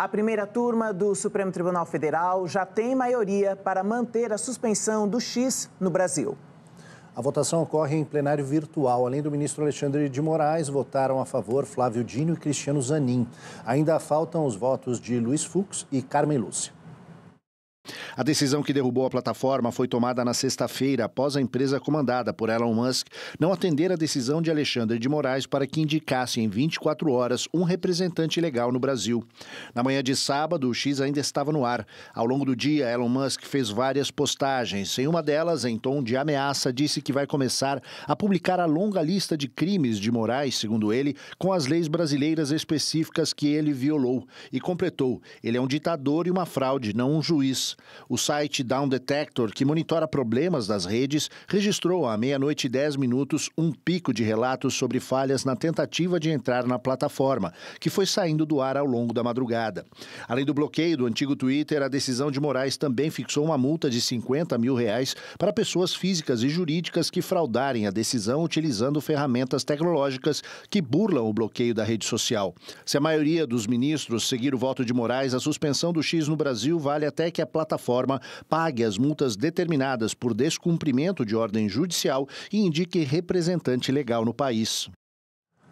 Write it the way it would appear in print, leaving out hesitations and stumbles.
A primeira turma do Supremo Tribunal Federal já tem maioria para manter a suspensão do X no Brasil. A votação ocorre em plenário virtual. Além do ministro Alexandre de Moraes, votaram a favor Flávio Dino e Cristiano Zanin. Ainda faltam os votos de Luiz Fux e Carmen Lúcia. A decisão que derrubou a plataforma foi tomada na sexta-feira, após a empresa comandada por Elon Musk não atender a decisão de Alexandre de Moraes para que indicasse em 24 horas um representante legal no Brasil. Na manhã de sábado, o X ainda estava no ar. Ao longo do dia, Elon Musk fez várias postagens. Em uma delas, em tom de ameaça, disse que vai começar a publicar a longa lista de crimes de Moraes, segundo ele, com as leis brasileiras específicas que ele violou. E completou: ele é um ditador e uma fraude, não um juiz. O site DownDetector, que monitora problemas das redes, registrou à meia-noite e 10 minutos um pico de relatos sobre falhas na tentativa de entrar na plataforma, que foi saindo do ar ao longo da madrugada. Além do bloqueio do antigo Twitter, a decisão de Moraes também fixou uma multa de R$50 mil para pessoas físicas e jurídicas que fraudarem a decisão utilizando ferramentas tecnológicas que burlam o bloqueio da rede social. Se a maioria dos ministros seguir o voto de Moraes, a suspensão do X no Brasil vale até que a plataforma pague as multas determinadas por descumprimento de ordem judicial e indique representante legal no país.